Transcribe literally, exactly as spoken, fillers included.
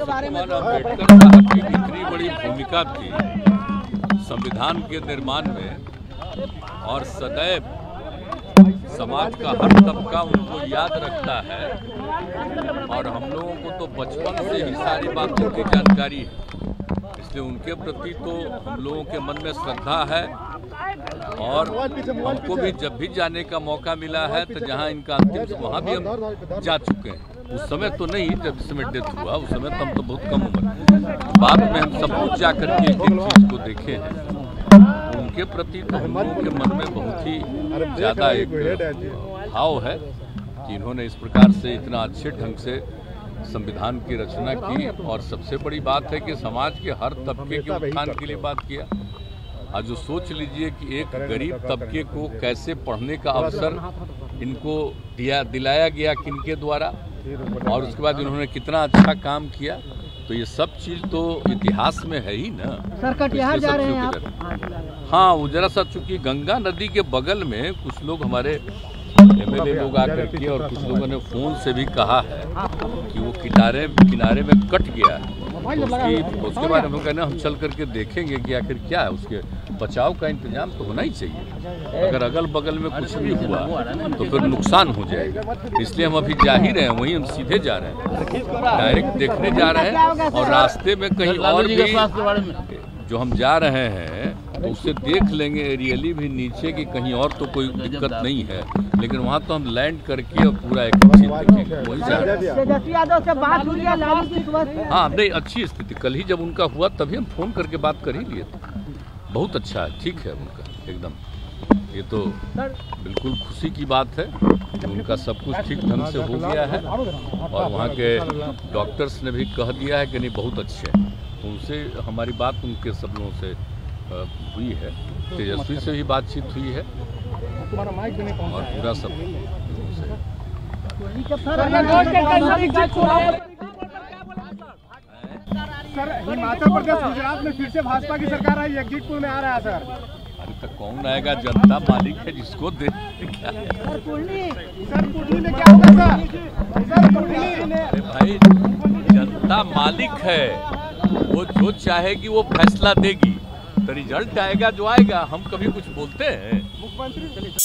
के बारे में अम्बेडकर साहब की कितनी बड़ी भूमिका थी संविधान के निर्माण में, और सदैव समाज का हर तबका उनको याद रखता है। और हम लोगों को तो बचपन से ही सारी बातों की जानकारी है, इसलिए उनके प्रति तो हम लोगों के मन में श्रद्धा है। और हमको भी जब भी जाने का मौका मिला है तो जहां इनका अंतिम से वहाँ भी हम जा चुके हैं। उस समय तो नहीं जब इसमें डेथ हुआ, उस समय तो हम तो बहुत कम उम्र, बाद में हम सब कुछ जा करके एक चीज़ को देखे हैं। उनके प्रति तो हम लोगों के मन में बहुत ही ज़्यादा एक भाव है कि इन्होंने इस प्रकार से इतना अच्छे ढंग से संविधान की रचना की। और सबसे बड़ी बात है कि समाज के हर तबके के उत्थान के लिए बात किया। आज जो सोच लीजिए कि एक गरीब तबके को कैसे पढ़ने का अवसर इनको दिया दिलाया गया किनके द्वारा, और उसके बाद इन्होंने कितना अच्छा काम किया, तो ये सब चीज़ तो इतिहास में है ही ना। सरकट यहाँ जा रहे हैं आप? हाँ, वो जरा सा चूँकि गंगा नदी के बगल में कुछ लोग हमारे एमएलए लोग आकर के, और कुछ लोगों ने फ़ोन से भी कहा है कि वो किनारे किनारे में कट गया है। तो उसकी उसके बारे में हम कहना हम चल करके देखेंगे कि आखिर क्या है, उसके बचाव का इंतजाम तो होना ही चाहिए। अगर अगल बगल में कुछ भी हुआ तो फिर नुकसान हो जाएगा, इसलिए हम अभी जा ही रहे हैं, वहीं हम सीधे जा रहे हैं, डायरेक्ट देखने जा रहे हैं। और रास्ते में कहीं और भी जो हम जा रहे हैं तो उससे देख लेंगे रियली भी नीचे कि कहीं और तो कोई दिक्कत नहीं है, लेकिन वहाँ तो हम लैंड करके और पूरा एक अच्छी देखेंगे। हाँ नहीं, अच्छी स्थिति कल ही जब उनका हुआ तभी हम फोन करके बात कर ही लिए थे। बहुत अच्छा है, ठीक है उनका एकदम, ये तो बिल्कुल खुशी की बात है कि उनका सब कुछ ठीक ढंग से हो गया है। और वहाँ के डॉक्टर्स ने भी कह दिया है कि नहीं बहुत अच्छे हैं, उनसे हमारी बात उनके सब लोगों से हुई है, तेजस्वी से भी बातचीत हुई है, और पूरा सब सर। हिमाचल प्रदेश गुजरात में फिर से भाजपा की सरकार आई, एग्जिटपुर में आ रहा है सर। अरे तो कौन आएगा, जनता मालिक है जिसको दे। अरे भाई जनता मालिक है, वो जो चाहेगी वो फैसला देगी, तो रिजल्ट आएगा जो आएगा, हम कभी कुछ बोलते हैं मुख्यमंत्री।